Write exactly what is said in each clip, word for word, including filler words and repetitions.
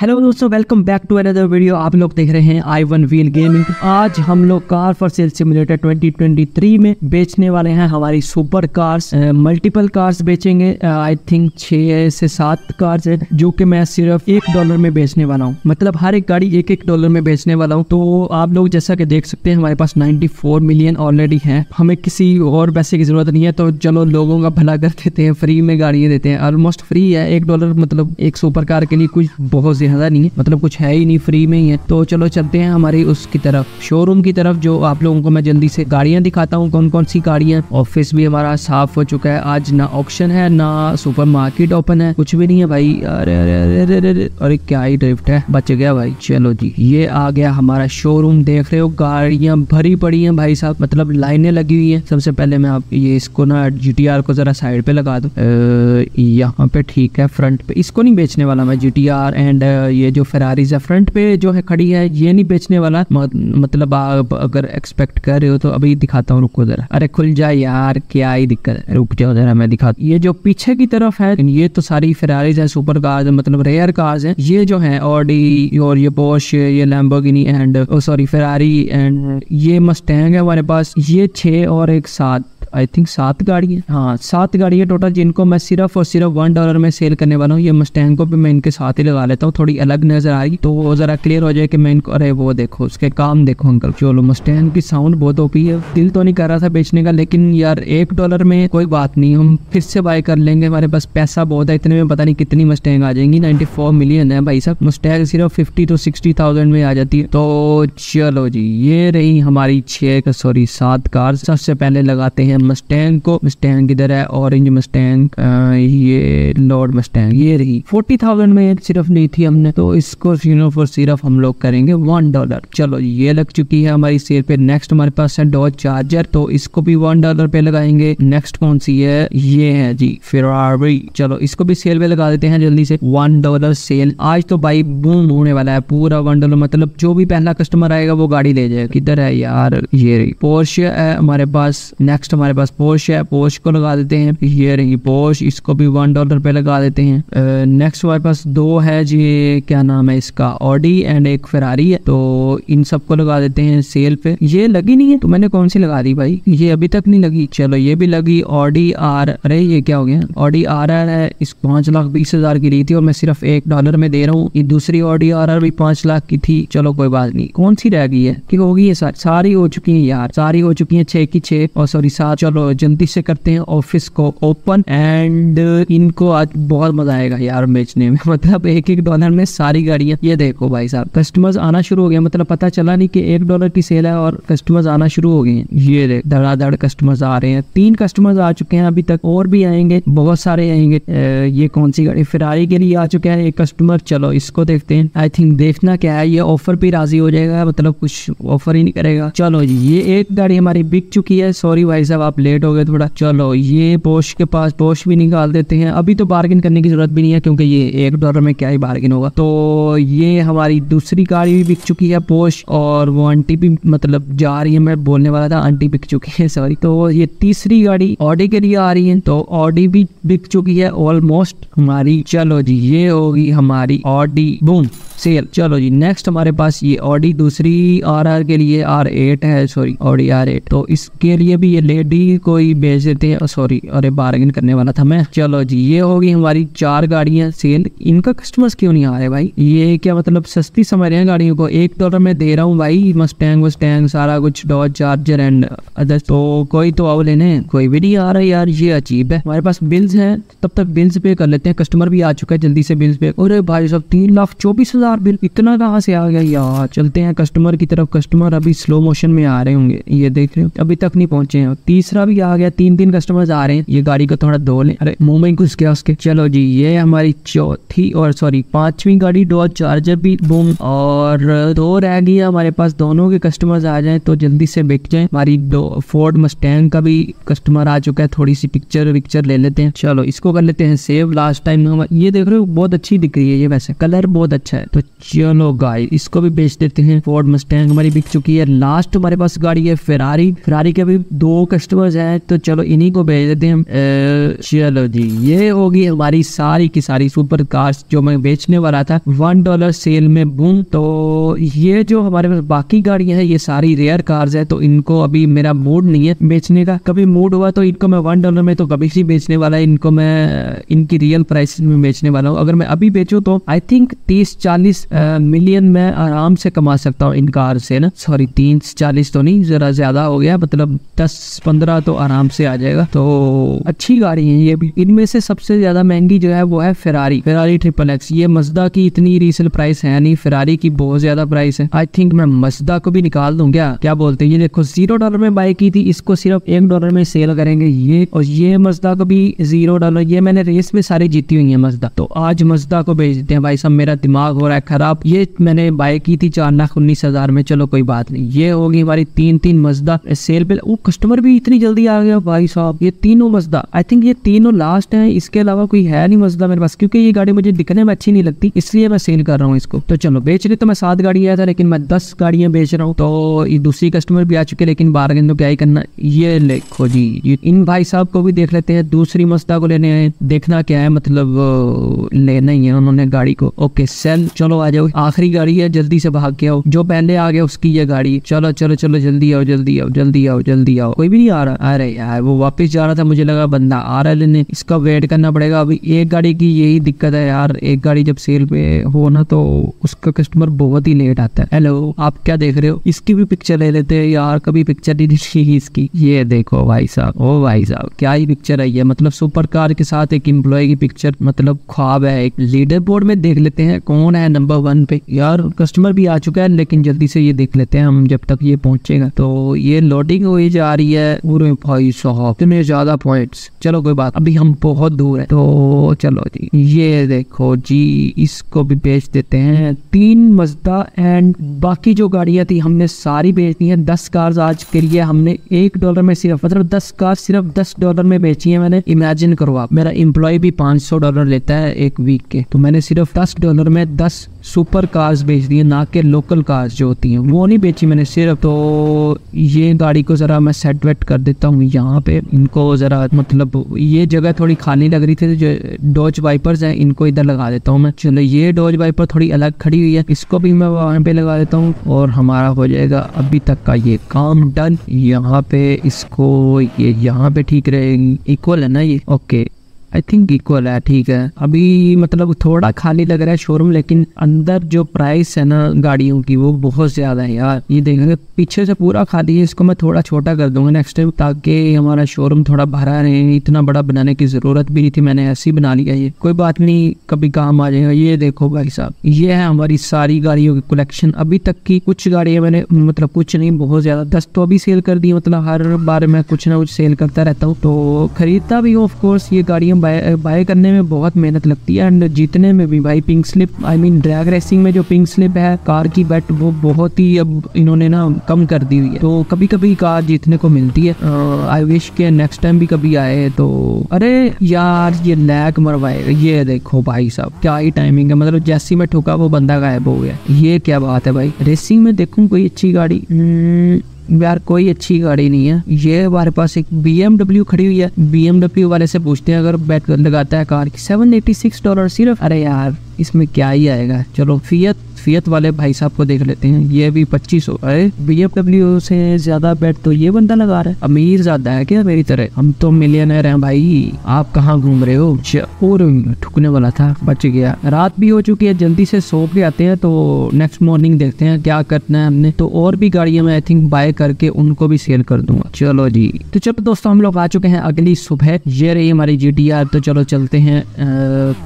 Hello दोस्तों, welcome back to another video. आप लोग देख रहे हैं आई वन व्हील गेमिंग। आज हम लोग car for sale simulator twenty twenty three में बेचने वाले हैं हमारी सुपर कार्स। मल्टीपल कार्स बेचेंगे, आई थिंक छः से सात कार्स है जो कि मैं सिर्फ एक डॉलर में बेचने वाला हूँ। मतलब हर एक गाड़ी एक एक डॉलर में बेचने वाला हूँ। तो आप लोग जैसा कि देख सकते हैं हमारे पास नाइन्टी फोर मिलियन ऑलरेडी है, हमें किसी और पैसे की जरूरत नहीं है। तो चलो लोगों का भला कर देते हैं, फ्री में गाड़ियाँ देते हैं। ऑलमोस्ट फ्री है, एक डॉलर मतलब एक सुपर कार के लिए कुछ बहुत नहीं है, मतलब कुछ है ही नहीं, फ्री में ही है। तो चलो चलते हैं हमारी उसकी तरफ, शोरूम की तरफ, जो आप लोगों को मैं जल्दी से गाड़ियां दिखाता हूं कौन कौन सी गाड़ियां। ऑफिस भी हमारा साफ हो चुका है, आज ना ऑक्शन है ना सुपरमार्केट ओपन है, कुछ भी नहीं है भाई। अरे अरे अरे अरे अरे क्या ही ड्रिफ्ट है, बच गया भाई। चलो जी, ये आ गया हमारा शोरूम। देख रहे हो गाड़ियां भरी पड़ी है भाई साहब, मतलब लाइने लगी हुई है। सबसे पहले मैं आप ये इसको ना जीटीआर को जरा साइड पे लगा दो, यहाँ पे ठीक है, फ्रंट पे इसको नहीं बेचने वाला मैं। जीटीआर एंड ये जो फेरारीज है फ्रंट पे जो है खड़ी है, ये नहीं बेचने वाला। मतलब आप अगर एक्सपेक्ट कर रहे हो तो अभी दिखाता हूँ, रुको जरा। अरे खुल जा यार, क्या ही दिक्कत है, रुक जाओ जरा मैं दिखाता हूँ। ये जो पीछे की तरफ है ये तो सारी फेरारीज है, सुपर कार्स मतलब रेयर कार्स हैं। ये जो है ऑडी और ये पोर्श, ये Lamborghini and sorry Ferrari and ये मस्टैंग है हमारे पास। ये छः और एक सात, आई थिंक सात गाड़ी है, हाँ सात गाड़ी है टोटल, जिनको मैं सिर्फ और सिर्फ वन डॉलर में सेल करने वाला हूँ। ये मस्टैंग को भी मैं इनके साथ ही लगा लेता हूँ, थोड़ी अलग नजर आ रही तो जरा क्लियर हो जाए कि मैं इनको। अरे वो देखो उसके काम देखो अंकल। चलो मस्टैंग की साउंड बहुत ओपी है, दिल तो नहीं कर रहा था बेचने का, लेकिन यार एक डॉलर में कोई बात नहीं, हम फिर से बाय कर लेंगे। हमारे पास पैसा बहुत है, इतने में पता नहीं कितनी मस्टैंग आ जाएंगी। नाइन्टी फोर मिलियन है भाई साहब, मस्टैंग सिर्फ फिफ्टी टू सिक्सटी थाउजेंड में आ जाती है। तो चलो जी, ये रही हमारी छः सॉरी सात कार। सबसे पहले लगाते हैं मस्टैंग को। मस्टैंग किधर है, ऑरेंज मस्टैंग, ये लॉर्ड मस्टैंग, ये रही। फोर्टी थाउजेंड में सिर्फ नहीं थी हमने, तो इसको सिर्फ और सिर्फ हम लोग करेंगे वन डॉलर। चलो ये लग चुकी है हमारी सेल पे। नेक्स्ट हमारे पास है डॉज चार्जर, तो इसको भी वन डॉलर पे लगाएंगे। नेक्स्ट कौन सी है, ये है जी फेरारी। चलो इसको भी सेल पे लगा देते हैं जल्दी से, वन डॉलर सेल। आज तो भाई बूम होने वाला है पूरा, वन डॉलर। मतलब जो भी पहला कस्टमर आएगा वो गाड़ी ले जाएगा। किधर है यार, ये रही पोर्शे है हमारे पास। नेक्स्ट हमारे पास पोर्श है, पोर्श को लगा देते हैं, ये रही पोर्श, इसको भी वन डॉलर पे लगा देते हैं। नेक्स्ट हमारे पास दो है जी, क्या नाम है इसका, ऑडी एंड एक फेरारी है, तो इन सबको लगा देते हैं सेल पे। ये लगी नहीं है तो मैंने कौन सी लगा दी भाई, ये अभी तक नहीं लगी। चलो ये भी लगी, ऑडी आर, अरे ये क्या हो गया, ऑडी आर आर है, इस पांच लाख बीस हजार की ली थी और मैं सिर्फ एक डॉलर में दे रहा हूँ। ये दूसरी ऑडी आर आर भी पांच लाख की थी, चलो कोई बात नहीं। कौन सी रह गई है, क्यों होगी ये सारी, सारी हो चुकी है यार, सारी हो चुकी है, छह की छह और सॉरी सात। चलो जल्दी से करते हैं ऑफिस को ओपन, एंड इनको आज बहुत मजा आएगा यार बेचने में। मतलब एक एक डॉलर में सारी गाड़ियां, ये देखो भाई साहब कस्टमर्स आना शुरू हो गया। मतलब पता चला नहीं कि एक डॉलर की सेल है और कस्टमर्स आना शुरू हो गए हैं। ये देख धड़ाधड़ कस्टमर्स आ रहे हैं, तीन कस्टमर्स आ चुके हैं अभी तक, और भी आएंगे, बहुत सारे आएंगे। ये कौन सी गाड़ी, फेरारी के लिए आ चुका है एक कस्टमर। चलो इसको देखते हैं, आई थिंक देखना क्या है, ये ऑफर पे राजी हो जाएगा, मतलब कुछ ऑफर ही नहीं करेगा। चलो जी, ये एक गाड़ी हमारी बिक चुकी है। सॉरी भाई साहब आप लेट हो गए थोड़ा। चलो ये पोर्श के पास, पोर्श भी निकाल देते हैं, अभी तो बार्गेन करने की जरूरत भी नहीं है क्योंकि ये एक डॉलर में क्या ही बार्गेन होगा। तो ये हमारी दूसरी गाड़ी भी बिक चुकी है पोर्श, और वो आंटी भी मतलब जा रही है, मैं बोलने वाला था आंटी बिक चुकी है सॉरी। तो ये तीसरी गाड़ी ऑडी के लिए आ रही है, तो ऑडी भी बिक चुकी है ऑलमोस्ट हमारी। चलो जी, ये होगी हमारी ऑडी बूम सेल। चलो जी, नेक्स्ट हमारे पास ये ऑडी दूसरी आर आर के लिए आर एट है, सॉरी ऑडी आर एट, तो इसके लिए भी ये लेडी को ही बेच देते हैं। सॉरी अरे बार्गेन करने वाला था मैं। चलो जी, ये होगी हमारी चार गाड़ियां सेल। इनका कस्टमर्स क्यों नहीं आ रहे भाई, ये क्या मतलब सस्ती समझ रहे हैं गाड़ियों को, एक डॉलर में दे रहा हूँ भाई। मस्टैंग वस्टैंग सारा कुछ, डॉज चार्जर एंड अदर्स, तो कोई तो आओ लेने, कोई भी नहीं आ रहा यार, ये अजीब है। हमारे पास बिल्स है, तब तक बिल्स पे कर लेते हैं, कस्टमर भी आ चुका है, जल्दी से बिल्स पे। अरे भाई साहब तीन लाख चौबीस हजार बिल, इतना कहाँ से आ गया यार। चलते हैं कस्टमर की तरफ, कस्टमर अभी स्लो मोशन में आ रहे होंगे, ये देख रहे हो अभी तक नहीं पहुंचे हैं। तीसरा भी आ गया, तीन तीन कस्टमर्स आ रहे हैं। ये गाड़ी को थोड़ा धो लें, अरे मुंह में घुस गया उसके। चलो जी, ये हमारी चौथी और सॉरी पांचवी गाड़ी डॉज चार्जर भी बूम, और दो रह गई हमारे पास, दोनों के कस्टमर्स आ जाए तो जल्दी से बिक जाए। हमारी फोर्ड मस्टैंग का भी कस्टमर आ चुका है, थोड़ी सी पिक्चर पिक्चर ले लेते हैं। चलो इसको कर लेते हैं सेव, लास्ट टाइम ये देख रहे हो बहुत अच्छी दिख रही है ये, वैसे कलर बहुत अच्छा है। तो तो चलो गाइस इसको भी बेच देते हैं। फोर्ड मस्टैंग हमारी बिक चुकी है। लास्ट हमारे पास गाड़ी है फेरारी। फेरारी के भी दो कस्टमर्स हैं तो चलो इन्हीं को बेच देते हैं। चलो जी ये होगी हमारी सारी की सारी सुपर कार्स जो मैं बेचने वाला था वन डॉलर सेल में बूम। तो ये जो हमारे पास बाकी गाड़ियां हैं ये सारी रेयर कार्स है तो इनको अभी मेरा मूड नहीं है बेचने का। कभी मूड हुआ तो इनको मैं वन डॉलर में तो कभी से बेचने वाला है। इनको मैं इनकी रियल प्राइस में बेचने वाला हूँ। अगर मैं अभी बेचूं तो आई थिंक तीस चालीस मिलियन मैं आराम से कमा सकता हूँ इन कार से ना। सॉरी तीस चालीस तो नहीं, जरा ज्यादा हो गया, मतलब दस पंद्रह तो आराम से आ जाएगा। तो अच्छी गाड़ी है ये भी। इनमें से सबसे ज्यादा महंगी जो है वो है फेरारी फेरारी ट्रिपल एक्स। ये मज़दा की इतनी रीसेल प्राइस है नहीं, फेरारी की बहुत ज्यादा प्राइस है। आई थिंक मैं मज़दा को भी निकाल दूं क्या, क्या बोलते हैं। ये देखो जीरो डॉलर में बाई की थी, इसको सिर्फ एक डॉलर में सेल करेंगे ये। और ये मज़दा को भी जीरो डॉलर, ये मैंने रेस में सारी जीती हुई है मज़दा। तो आज मज़दा को बेच देते हैं भाई साहब, मेरा दिमाग हो रहा है खराब। ये मैंने बाई की थी चार लाख उन्नीस हजार में, चलो कोई बात नहीं। ये होगी हमारी तीन तीन मज़दा सेल पे। वो कस्टमर भी इतनी जल्दी आ गया भाई साहब। ये तीनों मज़दा, आई थिंक ये तीनों लास्ट है, इसके अलावा कोई है नहीं मज़दा मेरे पास, क्योंकि ये गाड़ी मुझे दिखने में अच्छी नहीं लगती इसलिए मैं सेल कर रहा हूँ इसको। तो चलो बेच रही, तो मैं सात गाड़ियां था लेकिन मैं दस गाड़ियां बेच रहा हूँ। तो ये दूसरी कस्टमर भी आ चुके लेकिन बारगेन तो क्या ही करना। ये देखो जी इन भाई साहब को भी देख लेते हैं, दूसरी मज़दा को लेने आए। देखना क्या है, मतलब लेना ही है उन्होंने गाड़ी को। ओके सेल, चलो आ जाओ, आखिरी गाड़ी है, जल्दी से भाग के आओ। जो पहले आ गया उसकी ये गाड़ी। चलो चलो चलो जल्दी आओ जल्दी आओ जल्दी आओ जल्दी आओ। कोई भी नहीं आ रहा। अरे यार वो वापस जा रहा था, मुझे लगा बंदा आ रहा है लेने, इसका वेट करना पड़ेगा। अभी एक गाड़ी की यही दिक्कत है यार, एक गाड़ी जब सेल पे हो ना तो उसका कस्टमर बहुत ही लेट आता है। हेलो आप क्या देख रहे हो, इसकी भी पिक्चर ले लेते हैं यार, कभी पिक्चर नहीं दिखी इसकी। ये देखो भाई साहब, ओ भाई साहब क्या ही पिक्चर है ये, मतलब सुपर कार के साथ एक एम्प्लॉय की पिक्चर, मतलब ख्वाब है। एक लीडर बोर्ड में देख लेते हैं कौन है नंबर वन पे। यार कस्टमर भी आ चुका है लेकिन जल्दी से ये देख लेते हैं हम जब तक ये पहुंचेगा। तो ये लोडिंग हुई जा रही है पूरे भाई साहब, इतने ज्यादा पॉइंट्स। चलो कोई बात, अभी हम बहुत दूर है। तो चलो जी ये देखो जी इसको भी बेच देते हैं। तीन मज़दा एंड बाकी जो गाड़ियां थी हमने सारी बेच दी है। दस कार्स आज के लिए हमने एक डॉलर में सिर्फ, मतलब दस कार सिर्फ दस डॉलर में बेची है मैंने। इमेजिन करो आप, मेरा एम्प्लॉय भी पांच सौ डॉलर लेता है एक वीक के, तो मैंने सिर्फ दस डॉलर में दस सुपर कार्स बेच दी है, ना कि लोकल कार्स जो होती हैं वो नहीं बेची मैंने सिर्फ। तो ये गाड़ी को जरा मैं सेट वेट कर देता हूँ यहाँ पे, इनको जरा मतलब ये जगह थोड़ी खाली लग रही थी, जो डॉज वाइपर्स हैं इनको इधर लगा देता हूँ मैं। चलो ये डॉज वाइपर थोड़ी अलग खड़ी हुई है, इसको भी मैं वहाँ पे लगा देता हूँ और हमारा हो जाएगा अभी तक का ये काम डन। यहाँ पे इसको ये यहाँ पे ठीक रहेगी, इक्वल है ना ये, ओके आई थिंक इक्वल है, ठीक है। अभी मतलब थोड़ा खाली लग रहा है शोरूम, लेकिन अंदर जो प्राइस है ना गाड़ियों की वो बहुत ज्यादा है यार। ये देखेंगे पीछे से पूरा खाली है, इसको मैं थोड़ा छोटा कर दूंगा नेक्स्ट टाइम ताकि हमारा शोरूम थोड़ा भरा रहे। इतना बड़ा बनाने की जरूरत भी नहीं थी, मैंने ऐसे ही बना लिया ये, कोई बात नहीं कभी काम आ जाएगा। ये देखो भाई साहब ये है हमारी सारी गाड़ियों की कलेक्शन अभी तक की। कुछ गाड़ियाँ मैंने मतलब कुछ नहीं बहुत ज्यादा दस तो अभी सेल कर दी, मतलब हर बार मैं कुछ ना कुछ सेल करता रहता हूँ। तो खरीदता भी हूँ ऑफकोर्स, ये गाड़ियाँ बाय बाय करने में बहुत मेहनत लगती है एंड जीतने में भी भाई। Pink slip I mean drag racing में जो पिंक स्लिप है कार की बैट वो बहुत ही अब इन्होंने ना कम कर दी हुई है, तो कभी कभी कार जीतने को मिलती है। आई विश के नेक्स्ट टाइम भी कभी आए तो। अरे यार ये लैग मरवाएगा। ये देखो भाई साहब क्या ही टाइमिंग है, मतलब जैसी मैं ठोका वो बंदा गायब हो गया। ये क्या बात है भाई, रेसिंग में देखूं कोई अच्छी गाड़ी, यार कोई अच्छी गाड़ी नहीं है। ये हमारे पास एक बी एम डब्ल्यू खड़ी हुई है, बी एम डब्ल्यू वाले से पूछते हैं अगर बैट लगाता है कार की। सेवन एटी सिक्स डॉलर सिर्फ, अरे यार इसमें क्या ही आएगा। चलो फियत फियत वाले भाई साहब को देख लेते हैं, ये भी पच्चीस सौ। अरे बी एम डब्ल्यू से ज्यादा बैट तो ये बंदा लगा रहा है, अमीर ज्यादा है क्या मेरी तरह, हम तो मिलियनर हैं भाई, आप कहाँ घूम रहे हो। और ठुकने वाला था बच गया। रात भी हो चुकी है, जल्दी से सो के आते हैं तो नेक्स्ट मॉर्निंग देखते हैं क्या करना है हमने। तो और भी गाड़ियां मैं आई थिंक बाय करके उनको भी सेल कर दूंगा। चलो जी तो चलो दोस्तों हम लोग आ चुके हैं अगली सुबह। ये रही हमारी जी टी आर। तो चलो चलते हैं,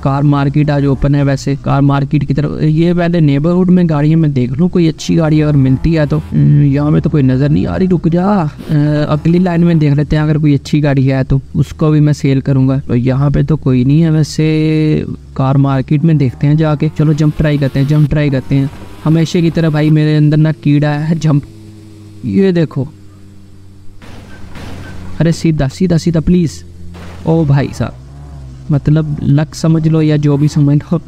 कार मार्केट आज ओपन है वैसे, कार मार्केट की तरफ। ये वाले नेबरहुड में गाड़ियां मैं देख लूं कोई अच्छी गाड़ी अगर मिलती है तो। यहाँ में तो कोई नजर नहीं आ रही, रुक जा अगली लाइन में देख लेते हैं, अगर कोई अच्छी गाड़ी है तो उसको भी मैं सेल करूंगा। तो यहाँ पे तो कोई नहीं है वैसे, कार मार्केट में देखते हैं जाके। चलो जंप ट्राई करते हैं, जंप ट्राई करते हैं हमेशा की तरह। भाई मेरे अंदर ना कीड़ा है जंप, ये देखो अरे सीधा सीधा सीधा प्लीज। ओ भाई साहब मतलब लक समझ लो या जो भी समझ लो,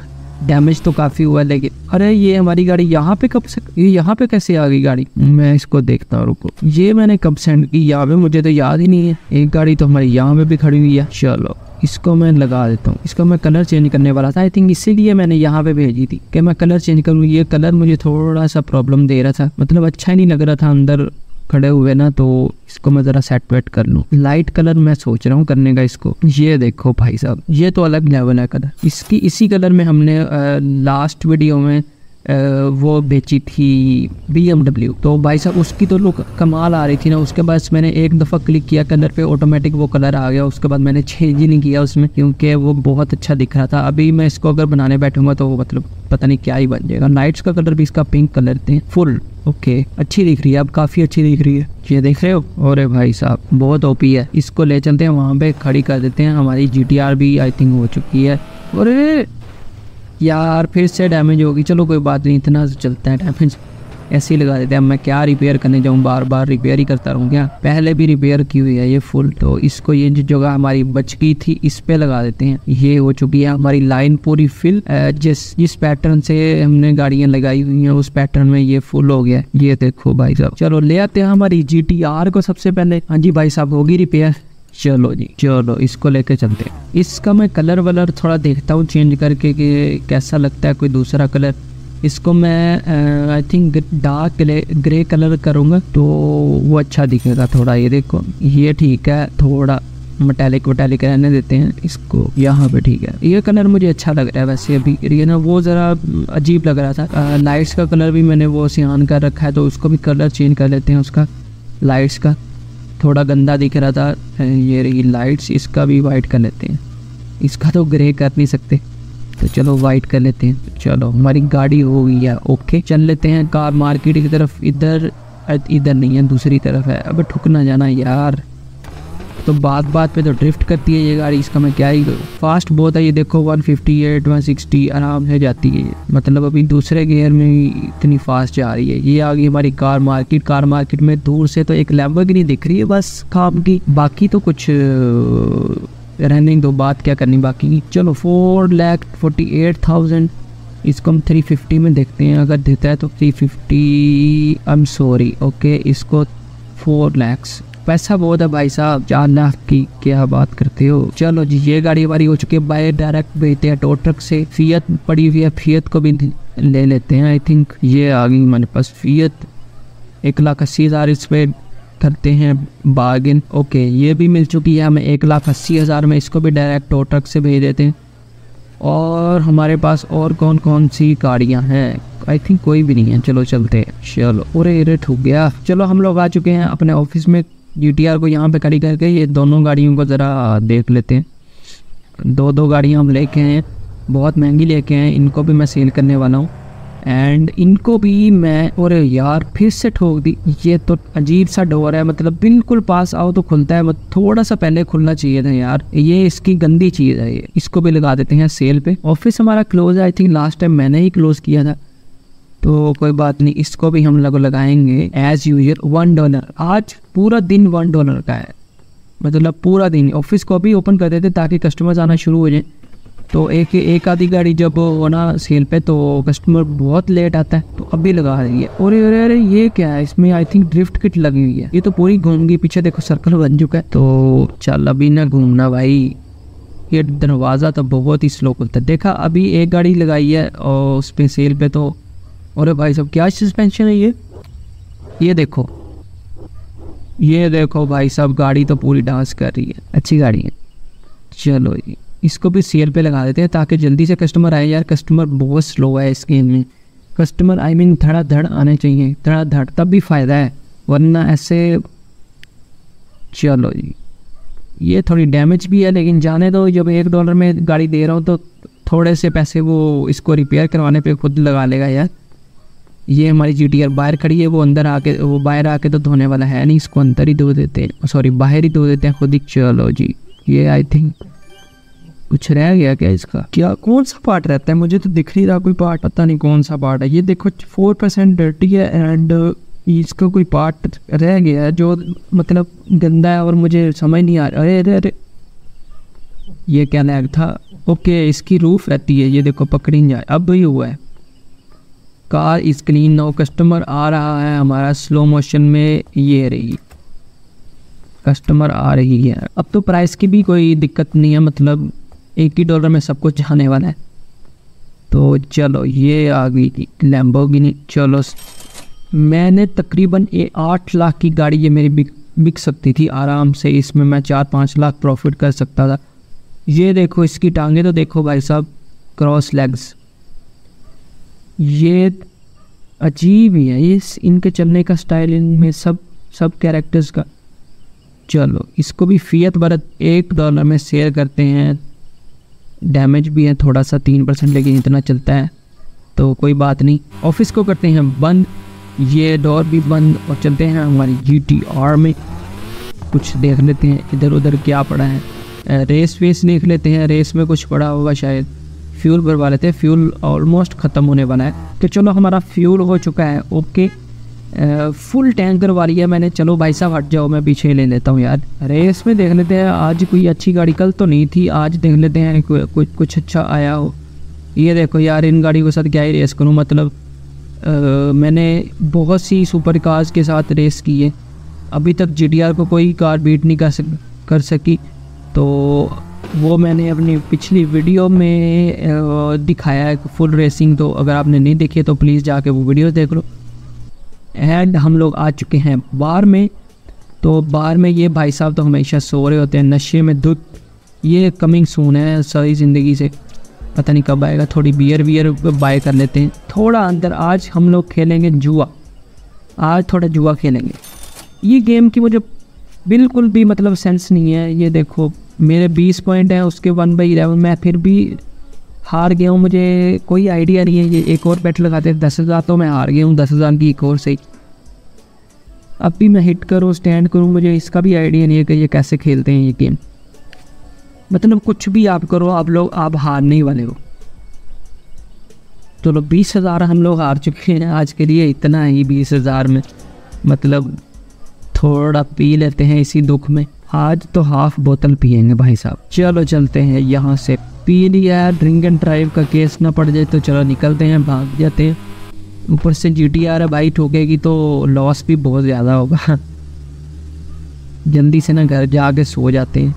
डैमेज तो काफ़ी हुआ है लेकिन। अरे ये हमारी गाड़ी यहाँ पे कब से, ये यहाँ पे कैसे आ गई गाड़ी? मैं इसको देखता हूँ, रुको। ये मैंने कब सेंड की यहाँ पे, मुझे तो याद ही नहीं है। एक गाड़ी तो हमारी यहाँ पे भी खड़ी हुई है। चलो इसको मैं लगा देता हूँ। इसका मैं कलर चेंज करने वाला था आई थिंक, इसीलिए मैंने यहाँ पे भेजी थी कि मैं कलर चेंज करूँ। ये कलर मुझे थोड़ा सा प्रॉब्लम दे रहा था, मतलब अच्छा ही नहीं लग रहा था अंदर खड़े हुए ना, तो इसको मैं जरा सेट वेट कर लूँ। लाइट कलर मैं सोच रहा हूँ करने का इसको। ये देखो भाई साहब, ये तो अलग लेवल है कलर इसकी। इसी कलर में हमने आ, लास्ट वीडियो में आ, वो बेची थी बी एम डब्ल्यू, तो भाई साहब उसकी तो लुक कमाल आ रही थी ना। उसके बाद मैंने एक दफ़ा क्लिक किया कलर पे, ऑटोमेटिक वो कलर आ गया। उसके बाद मैंने चेंज ही नहीं किया उसमें, क्योंकि वो बहुत अच्छा दिख रहा था। अभी मैं इसको अगर बनाने बैठूंगा तो मतलब पता नहीं क्या ही बन जाएगा। लाइट्स का कलर भी इसका पिंक कलर थे फुल। ओके okay, अच्छी दिख रही है अब, काफ़ी अच्छी दिख रही है। ये देख रहे हो? अरे भाई साहब बहुत ओपी है। इसको ले चलते हैं वहाँ पे, खड़ी कर देते हैं। हमारी जी टी आर भी आई थिंक हो चुकी है। अरे यार फिर से डैमेज होगी, चलो कोई बात नहीं, इतना चलता है डैमेज। ऐसे ही लगा देते हैं। अब मैं क्या रिपेयर करने जाऊँ, बार बार रिपेयर ही करता रहूँ क्या? पहले भी रिपेयर की हुई है ये फुल, तो इसको ये जो जगह हमारी बच गई थी इस पे लगा देते हैं। ये हो चुकी है हमारी लाइन पूरी फिल। जिस जिस पैटर्न से हमने गाड़ियाँ लगाई हुई हैं उस पैटर्न में ये फुल हो गया। ये देखो भाई साहब, चलो ले आते हैं हमारी जी टी आर को सबसे पहले। हाँ जी भाई साहब, होगी रिपेयर। चलो जी, चलो इसको लेके चलते हैं। इसका मैं कलर वलर थोड़ा देखता हूँ चेंज करके कि कैसा लगता है कोई दूसरा कलर। इसको मैं I think dark grey colour करूँगा तो वो अच्छा दिखेगा थोड़ा। ये देखो, ये ठीक है, थोड़ा मेटालिक वटालिक रहने देते हैं इसको यहाँ पे, ठीक है। ये कलर मुझे अच्छा लग रहा है वैसे अभी, ये ना वो ज़रा अजीब लग रहा था। लाइट्स का कलर भी मैंने वो सियान कर रखा है, तो उसको भी कलर चेंज कर लेते हैं। उसका लाइट्स का थोड़ा गंदा दिख रहा था। ये रही लाइट्स, इसका भी वाइट कर लेते हैं। इसका तो ग्रे कर नहीं सकते, तो चलो वाइट कर लेते हैं। चलो हमारी गाड़ी हो गई है, ओके। चल लेते हैं कार मार्केट की तरफ। इधर इधर नहीं है, दूसरी तरफ है। अब ठुक ना जाना यार, तो बात बात पे तो ड्रिफ्ट करती है ये गाड़ी, इसका मैं क्या ही करूँ। फास्ट बहुत है ये देखो, one fifty eight one sixty आराम से जाती है ये। मतलब अभी दूसरे गियर में ही इतनी फास्ट जा रही है। ये आ गई हमारी कार मार्केट। कार मार्केट में दूर से तो एक लैम्बोर्गिनी दिख रही है बस काम की, बाकी तो कुछ रहने दो, बात क्या करनी बाकी की। चलो four lakh forty eight thousand, इसको हम थ्री फिफ्टी में देखते हैं अगर देता है तो। Three fifty I am sorry, okay इसको फोर लैक्स। पैसा बहुत है भाई साहब, चार लाख की क्या बात करते हो। चलो जी, ये गाड़ी हमारी हो चुकी है बाय। डायरेक्ट भेजते हैं टो ट्रक से। फियत पड़ी हुई है, फियत को भी ले लेते हैं आई थिंक। ये आ गई हमारे पास फियत, एक लाख अस्सी हज़ार इस पर करते हैं बार्गिन। ओके ये भी मिल चुकी है हमें एक लाख अस्सी हज़ार में। इसको भी डायरेक्ट टो ट्रक से भेज देते हैं। और हमारे पास और कौन कौन सी गाड़ियाँ हैं? आई थिंक कोई भी नहीं है। चलो चलते हैं। चलो अरे रेट हो गया। चलो हम लोग आ चुके हैं अपने ऑफिस में। जी टी आर को यहाँ पे खड़ी करके ये दोनों गाड़ियों को ज़रा देख लेते हैं। दो दो गाड़ियाँ हम लेके हैं, बहुत महंगी लेके हैं। इनको भी मैं सेल करने वाला हूँ एंड इनको भी मैं। और यार फिर से ठोक दी। ये तो अजीब सा डोर है, मतलब बिल्कुल पास आओ तो खुलता है, मत थोड़ा सा पहले खुलना चाहिए था यार। ये इसकी गंदी चीज़ है ये। इसको भी लगा देते हैं सेल पे। ऑफिस हमारा क्लोज है आई थिंक, लास्ट टाइम मैंने ही क्लोज़ किया था, तो कोई बात नहीं। इसको भी हम लोग लगाएंगे एज यूजल। वन डॉलर आज पूरा दिन वन डॉलर का है, मतलब पूरा दिन। ऑफिस को भी ओपन कर देते ताकि कस्टमर्स आना शुरू हो जाए, तो एक एक आधी गाड़ी जब हो ना सेल पे तो कस्टमर बहुत लेट आता है, तो अभी लगा रही है। और अरे अरे ये क्या है, इसमें आई थिंक ड्रिफ्ट किट लगी हुई है। ये तो पूरी घूम गई, पीछे देखो सर्कल बन चुका है। तो चल अभी ना घूमना भाई, ये दरवाज़ा तो बहुत ही स्लो खुलता है। देखा अभी एक गाड़ी लगाई है और उस पर सेल पे तो। अरे भाई साहब क्या सस्पेंशन है ये, ये देखो, ये देखो भाई साहब गाड़ी तो पूरी डांस कर रही है। अच्छी गाड़ी है। चलो जी इसको भी सेल पे लगा देते हैं ताकि जल्दी से कस्टमर आए। यार कस्टमर बहुत स्लो है इस गेम में। कस्टमर आई मीन धड़ाधड़ आने चाहिए, धड़ाधड़ तब भी फ़ायदा है, वरना ऐसे। चलो जी ये थोड़ी डैमेज भी है लेकिन जाने दो, जब एक डॉलर में गाड़ी दे रहा हूँ तो थोड़े से पैसे वो इसको रिपेयर करवाने पे खुद लगा लेगा यार। ये हमारी जी टी आर बाहर खड़ी है, वो अंदर आके वो बाहर आके तो धोने वाला है नहीं, इसको अंदर ही धो देते हैं, सॉरी बाहर ही धो देते हैं खुद ही। चलो जी ये आई थिंक कुछ रह गया क्या इसका, क्या कौन सा पार्ट रहता है? मुझे तो दिख नहीं रहा कोई पार्ट, पता नहीं कौन सा पार्ट है। ये देखो फोर परसेंट डर्टी है एंड इसका कोई पार्ट रह गया है जो मतलब गंदा है और मुझे समझ नहीं आ रहा। अरे अरे अरे ये क्या लैग था, ओके, इसकी रूफ रहती है, ये देखो पकड़ी जाए, अब भी हुआ है। Car is clean now, customer आ रहा है हमारा स्लो मोशन में, ये रही कस्टमर आ रही है। अब तो प्राइस की भी कोई दिक्कत नहीं है, मतलब एक ही डॉलर में सब कुछ आने वाला है। तो चलो ये आ गई थी लैम्बोर्गिनी। चलो मैंने तकरीबन ये आठ लाख की गाड़ी ये मेरी बिक बिक सकती थी आराम से, इसमें मैं चार पाँच लाख प्रॉफिट कर सकता था। ये देखो इसकी टांगे तो देखो भाई साहब, क्रॉस लेग्स, ये अजीब ही है, इस इनके चलने का स्टाइल, इनमें सब सब कैरेक्टर्स का। चलो इसको भी फिएट भारत एक डॉलर में शेयर करते हैं। डैमेज भी है थोड़ा सा तीन परसेंट, लेकिन इतना चलता है तो कोई बात नहीं। ऑफिस को करते हैं बंद, ये डोर भी बंद, और चलते हैं हमारी जी टी आर में। कुछ देख लेते हैं इधर उधर क्या पड़ा है, रेस वेस देख लेते हैं, रेस में कुछ पड़ा होगा शायद। फ्यूल भरवा लेते हैं, फ्यूल ऑलमोस्ट ख़त्म होने वाला है। तो चलो हमारा फ्यूल हो चुका है, ओके फुल टैंक करवा लिया मैंने। चलो भाई साहब हट जाओ, मैं पीछे ले लेता हूँ यार। रेस में देख लेते हैं, आज कोई अच्छी गाड़ी कल तो नहीं थी, आज देख लेते हैं कुछ कुछ अच्छा आया हो। ये देखो यार, इन गाड़ी के साथ क्या ही रेस करूँ, मतलब आ, मैंने बहुत सी सुपर कार्स के साथ रेस की है, अभी तक जी टी आर को कोई कार बीट नहीं कर सक कर सकी। तो वो मैंने अपनी पिछली वीडियो में दिखाया है फुल रेसिंग, तो अगर आपने नहीं देखी तो प्लीज़ जाके वो वीडियो देख लो। एंड हम लोग आ चुके हैं बार में, तो बार में ये भाई साहब तो हमेशा सो रहे होते हैं, नशे में धुत। ये कमिंग सून है सारी ज़िंदगी से, पता नहीं कब आएगा। थोड़ी बियर बियर बाय कर लेते हैं, थोड़ा अंदर। आज हम लोग खेलेंगे जुआ, आज थोड़ा जुआ खेलेंगे। ये गेम की मुझे बिल्कुल भी मतलब सेंस नहीं है। ये देखो मेरे बीस पॉइंट हैं, उसके वन बाई इलेवन, मैं फिर भी हार गया हूँ, मुझे कोई आइडिया नहीं है। ये एक और बैट लगाते हैं दस हज़ार, तो मैं हार गया हूँ दस हज़ार की एक और से। अब भी मैं हिट करूँ स्टैंड करूँ, मुझे इसका भी आइडिया नहीं है कि ये कैसे खेलते हैं ये गेम। मतलब कुछ भी आप करो, आप लोग आप हारने वाले हो। चलो बीस हज़ार हम लोग हार चुके हैं आज के लिए, इतना ही बीस हज़ार में, मतलब थोड़ा पी लेते हैं इसी दुख में। आज तो हाफ बोतल पियेंगे भाई साहब। चलो चलते हैं यहाँ से, पी लिया है, ड्रिंक एंड ड्राइव का केस ना पड़ जाए, तो चलो निकलते हैं, भाग जाते हैं। ऊपर से जी टी आर है भाई, ठोकेगी तो लॉस भी बहुत ज़्यादा होगा। जल्दी से ना घर जाके सो जाते हैं,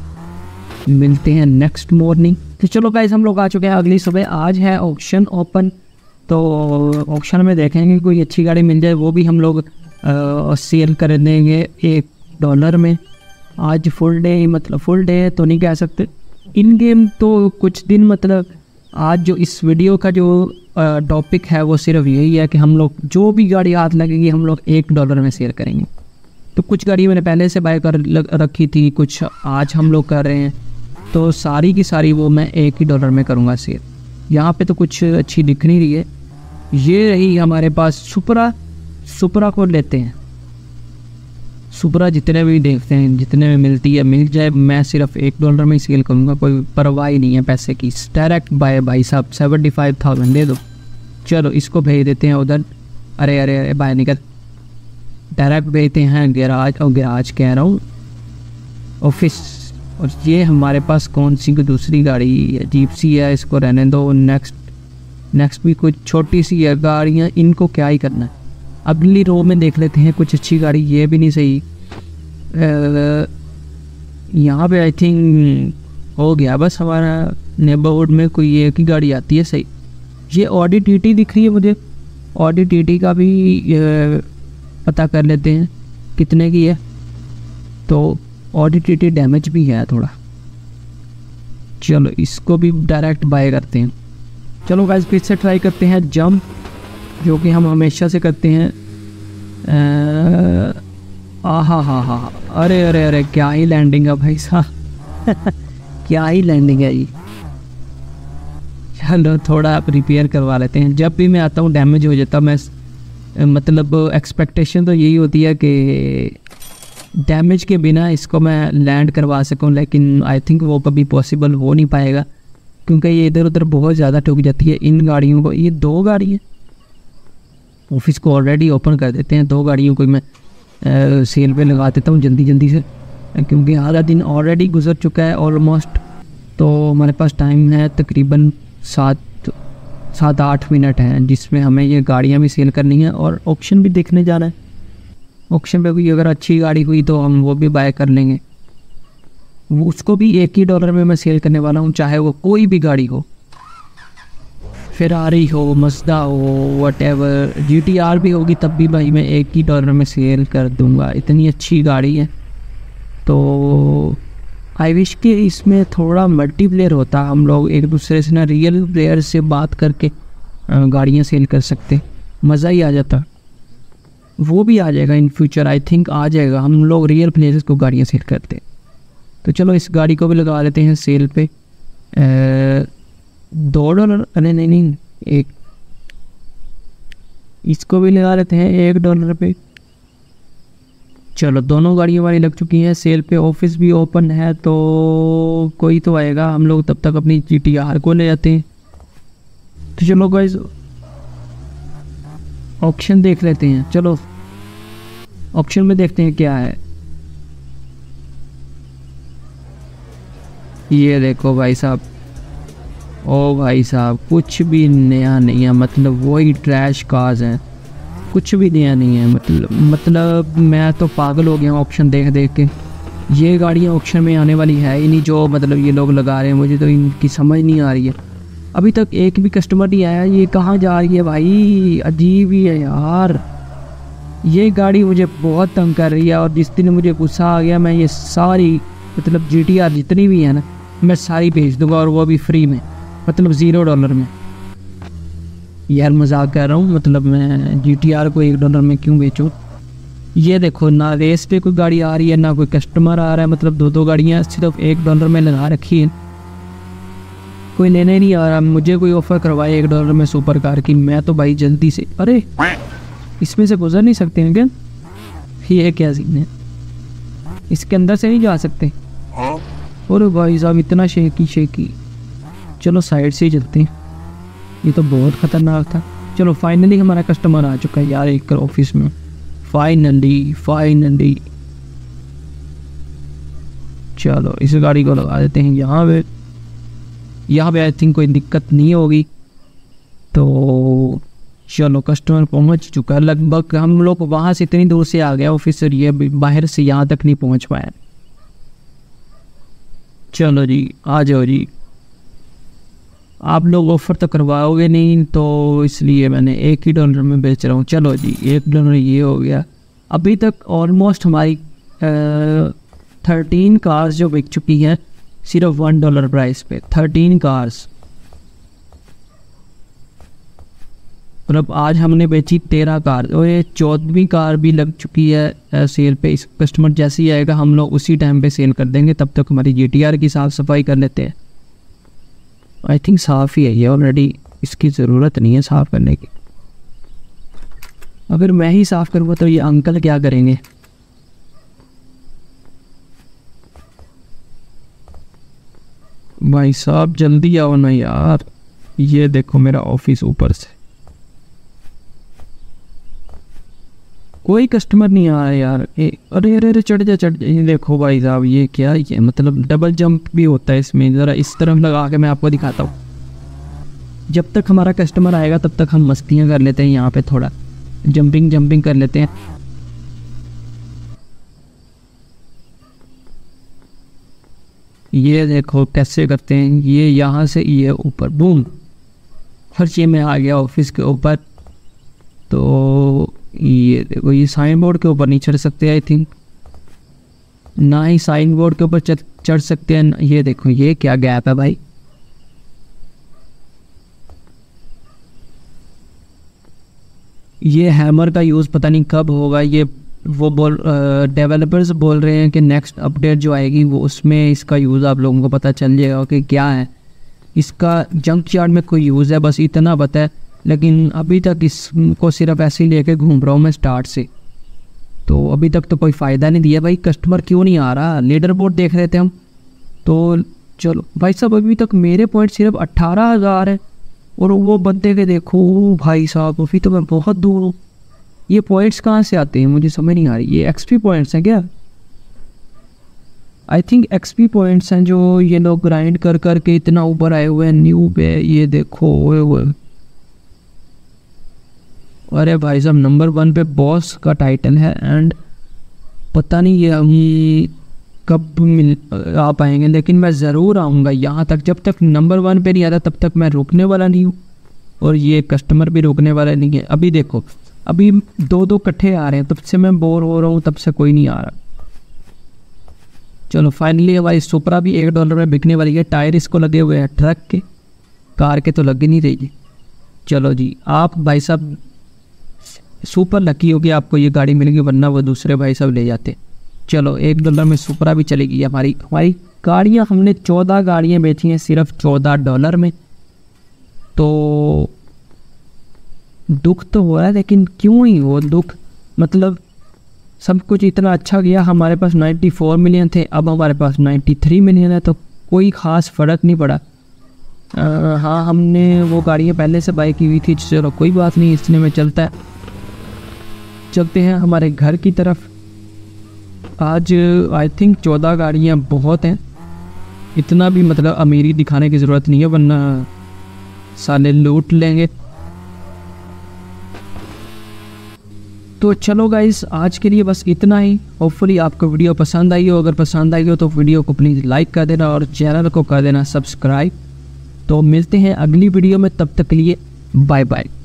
मिलते हैं नेक्स्ट मॉर्निंग। तो चलो गाइस हम लोग आ चुके हैं अगली सुबह। आज है ऑक्शन ओपन, तो ऑक्शन में देखेंगे कोई अच्छी गाड़ी मिल जाए, वो भी हम लोग सेल कर देंगे एक डॉलर में। आज फुल डे, मतलब फुल डे तो नहीं कह सकते इन गेम, तो कुछ दिन, मतलब आज जो इस वीडियो का जो टॉपिक है वो सिर्फ यही है कि हम लोग जो भी गाड़ी हाथ लगेगी हम लोग एक डॉलर में शेयर करेंगे। तो कुछ गाड़ी मैंने पहले से बाय कर रखी थी, कुछ आज हम लोग कर रहे हैं, तो सारी की सारी वो मैं एक ही डॉलर में करूँगा शेयर। यहाँ पे तो कुछ अच्छी दिख नहीं रही है। ये रही हमारे पास सुपरा, सुपरा को लेते हैं। सुपरा जितने भी देखते हैं, जितने में मिलती है मिल जाए, मैं सिर्फ एक डॉलर में ही सेल करूँगा, कोई परवाह नहीं है पैसे की। डायरेक्ट बाय भाई साहब, सेवेंटी फाइव थाउजेंड दे दो। चलो इसको भेज देते हैं उधर। अरे अरे अरे बाय निकल, डायरेक्ट भेजते हैं गैराज, और गैराज कह रहा हूँ ऑफिस। और ये हमारे पास कौन सी दूसरी गाड़ी है, जीप सी है, इसको रहने दो। नेक्स्ट नेक्स्ट भी कुछ छोटी सी है गाड़ियाँ, इनको क्या ही करना है। अगली रो में देख लेते हैं कुछ अच्छी गाड़ी, ये भी नहीं सही। यहाँ पे आई थिंक हो गया, बस हमारा नेबरहुड में कोई एक ही गाड़ी आती है सही। ये ऑडी टी टी दिख रही है मुझे, ऑडी टी टी का भी पता कर लेते हैं कितने की है। तो ऑडी टी टी डैमेज भी है थोड़ा, चलो इसको भी डायरेक्ट बाय करते हैं। चलो गाइस फिर से ट्राई करते हैं जंप, जो कि हम हमेशा से करते हैं। आ हा हा हा, अरे अरे अरे क्या ही लैंडिंग है भाई साहब। क्या ही लैंडिंग है ये। चलो थोड़ा रिपेयर करवा लेते हैं, जब भी मैं आता हूँ डैमेज हो जाता। मैं मतलब एक्सपेक्टेशन तो यही होती है कि डैमेज के बिना इसको मैं लैंड करवा सकूँ, लेकिन आई थिंक वो कभी पॉसिबल हो नहीं पाएगा, क्योंकि ये इधर उधर बहुत ज़्यादा ठुक जाती है इन गाड़ियों को। ये दो गाड़ी है, ऑफिस को ऑलरेडी ओपन कर देते हैं। दो गाड़ियों को मैं आ, सेल पे लगा देता हूँ जल्दी जल्दी से, क्योंकि आधा दिन ऑलरेडी गुजर चुका है ऑलमोस्ट। तो हमारे पास टाइम है तकरीबन सात सात आठ मिनट हैं, जिसमें हमें ये गाड़ियाँ भी सेल करनी है और ऑक्शन भी देखने जाना है। ऑक्शन पे कोई अगर अच्छी गाड़ी हुई तो हम वो भी बाय कर लेंगे, उसको भी एक ही डॉलर में मैं सेल करने वाला हूँ, चाहे वो कोई भी गाड़ी हो, फेरारी हो, मज़दा हो, वटेवर, जीटीआर भी होगी तब भी भाई मैं एक ही डॉलर में सेल कर दूँगा। इतनी अच्छी गाड़ी है। तो आई विश कि इसमें थोड़ा मल्टीप्लेयर होता, हम लोग एक दूसरे से ना रियल प्लेयर से बात करके गाड़ियाँ सेल कर सकते, मज़ा ही आ जाता। वो भी आ जाएगा इन फ्यूचर, आई थिंक आ जाएगा, हम लोग रियल प्लेयर्स को गाड़ियाँ सेल करते। तो चलो इस गाड़ी को भी लगा लेते हैं सेल पे। ए, दो डॉलर अरे नहीं नहीं एक, इसको भी लगा लेते हैं एक डॉलर पे। चलो दोनों गाड़ियाँ हमारी लग चुकी हैं सेल पे। ऑफिस भी ओपन है तो कोई तो आएगा, हम लोग तब तक अपनी जीटीआर को ले जाते हैं। तो चलो गाइस ऑप्शन देख लेते हैं, चलो ऑप्शन में देखते हैं क्या है। ये देखो भाई साहब, ओ भाई साहब कुछ भी नया नहीं है, मतलब वही ट्रैश कार्स हैं, कुछ भी नया नहीं है। मतलब मतलब मैं तो पागल हो गया हूँ ऑप्शन देख देख के। ये गाड़ियाँ ऑप्शन में आने वाली है ही नहीं जो मतलब ये लोग लगा रहे हैं, मुझे तो इनकी समझ नहीं आ रही है। अभी तक एक भी कस्टमर नहीं आया, ये कहाँ जा रही है भाई, अजीब ही है यार। ये गाड़ी मुझे बहुत तंग कर रही है और जिस दिन मुझे गुस्सा आ गया मैं ये सारी मतलब जीटीआर जितनी भी है ना मैं सारी भेज दूंगा, और वो भी फ्री में, मतलब ज़ीरो डॉलर में। यार मजाक कर रहा हूँ, मतलब मैं जीटीआर को एक डॉलर में क्यों बेचूँ। ये देखो ना रेस पे कोई गाड़ी आ रही है ना कोई कस्टमर आ रहा है, मतलब दो दो गाड़ियाँ सिर्फ एक डॉलर में लगा रखी है, कोई लेने नहीं आ रहा। मुझे कोई ऑफ़र करवाए एक डॉलर में सुपर कार की, मैं तो भाई जल्दी से, अरे इसमें से गुजर नहीं सकते हैं क्या, ये क्या सीन है, इसके अंदर से नहीं जा सकते। और भाई साहब इतना शेकी शेकी, चलो साइड से ही चलते हैं, ये तो बहुत ख़तरनाक था। चलो फाइनली हमारा कस्टमर आ चुका है यार एक ऑफिस में, फाइनली फाइनली। चलो इस गाड़ी को लगा देते हैं यहाँ पे, यहाँ पे आई थिंक कोई दिक्कत नहीं होगी। तो चलो कस्टमर पहुँच चुका है लगभग, हम लोग वहाँ से इतनी दूर से आ गया ऑफिस और ये बाहर से यहाँ तक नहीं पहुँच पाया। चलो जी आ जाओ जी, आप लोग ऑफ़र तो करवाओगे नहीं तो इसलिए मैंने एक ही डॉलर में बेच रहा हूँ। चलो जी एक डॉलर ये हो गया। अभी तक ऑलमोस्ट हमारी थर्टीन कार्स जो बिक चुकी हैं सिर्फ वन डॉलर प्राइस पे, थर्टीन कार्स। और अब आज हमने बेची तेरह कार और ये चौदहवीं कार भी लग चुकी है सेल पे। इस कस्टमर जैसे ही आएगा हम लोग उसी टाइम पे सेल कर देंगे, तब तक हमारी जीटीआर की साफ़ सफाई कर लेते हैं। आई थिंक साफ़ ही है ये ऑलरेडी, इसकी ज़रूरत नहीं है साफ़ करने की। अगर मैं ही साफ़ करूँगा तो ये अंकल क्या करेंगे। भाई साहब जल्दी आओ ना यार, ये देखो मेरा ऑफिस ऊपर से, कोई कस्टमर नहीं आ रहा यार। ए, अरे अरे अरे चढ़ जा चढ़ जा, ये देखो भाई साहब ये क्या ही है, मतलब डबल जंप भी होता है इसमें। ज़रा इस तरफ लगा के मैं आपको दिखाता हूँ, जब तक हमारा कस्टमर आएगा तब तक हम मस्तियाँ कर लेते हैं यहाँ पे, थोड़ा जंपिंग जंपिंग कर लेते हैं। ये देखो कैसे करते हैं, ये यहाँ से ये ऊपर बूम, हर चीज़ में आ गया ऑफिस के ऊपर। तो ये देखो ये साइन बोर्ड के ऊपर नहीं चढ़ सकते आई थिंक, ना ही साइन बोर्ड के ऊपर चढ़ सकते हैं। ये देखो ये क्या गैप है भाई, ये हैमर का यूज़ पता नहीं कब होगा। ये वो बोल डेवलपर्स बोल रहे हैं कि नेक्स्ट अपडेट जो आएगी वो उसमें इसका यूज़ आप लोगों को पता चल जाएगा कि क्या है इसका, जंक यार्ड में कोई यूज़ है बस इतना पता है। लेकिन अभी तक इसको सिर्फ ऐसे ही लेके घूम रहा हूँ मैं स्टार्ट से, तो अभी तक तो कोई फ़ायदा नहीं दिया। भाई कस्टमर क्यों नहीं आ रहा, लीडर बोर्ड देख रहे थे हम तो। चलो भाई साहब अभी तक मेरे पॉइंट सिर्फ अट्ठारह हज़ार है और वो बंदे के देखो भाई साहब अभी तो मैं बहुत दूर हूँ। ये पॉइंट्स कहाँ से आते हैं मुझे समझ नहीं आ रही, ये एक्सपी पॉइंट्स हैं क्या। आई थिंक एक्सपी पॉइंट्स हैं जो ये लोग ग्राइंड कर कर के इतना ऊपर आए हुए हैं। न्यू पे ये देखो, अरे भाई साहब नंबर वन पे बॉस का टाइटल है एंड पता नहीं ये हम कब मिल आ पाएंगे, लेकिन मैं ज़रूर आऊँगा यहाँ तक। जब तक नंबर वन पे नहीं आता तब तक मैं रुकने वाला नहीं हूँ और ये कस्टमर भी रुकने वाला नहीं है। अभी देखो, अभी दो दो कट्ठे आ रहे हैं, तब से मैं बोर हो रहा हूँ, तब से कोई नहीं आ रहा। चलो फाइनली हमारी सुपरा भी एक डॉलर में बिकने वाली है। टायर इसको लगे हुए हैं ट्रक के, कार के तो लग ही नहीं रहेगी। चलो जी, आप भाई साहब सुपर लकी होगी आपको ये गाड़ी मिलेगी, वरना वो दूसरे भाई साहब ले जाते। चलो एक डॉलर में सुपरा भी चलेगी हमारी। हमारी गाड़ियाँ हमने चौदह गाड़ियाँ बेची हैं सिर्फ चौदह डॉलर में, तो दुख तो हो रहा है लेकिन क्यों ही हो दुख, मतलब सब कुछ इतना अच्छा गया। हमारे पास चौरानवे मिलियन थे, अब हमारे पास तिरानवे मिलियन है, तो कोई ख़ास फ़र्क नहीं पड़ा। आ, हाँ हमने वो गाड़ियाँ पहले से बाई की हुई थी, चलो कोई बात नहीं, इसने में चलता है। चलते हैं हमारे घर की तरफ। आज आई थिंक चौदह गाड़ियाँ बहुत हैं, इतना भी मतलब अमीरी दिखाने की ज़रूरत नहीं है वरना साले लूट लेंगे। तो चलो गाइस आज के लिए बस इतना ही। होपफुली आपको वीडियो पसंद आई हो, अगर पसंद आई हो तो वीडियो को प्लीज़ लाइक कर देना और चैनल को कर देना सब्सक्राइब। तो मिलते हैं अगली वीडियो में, तब तक के लिए बाय बाय।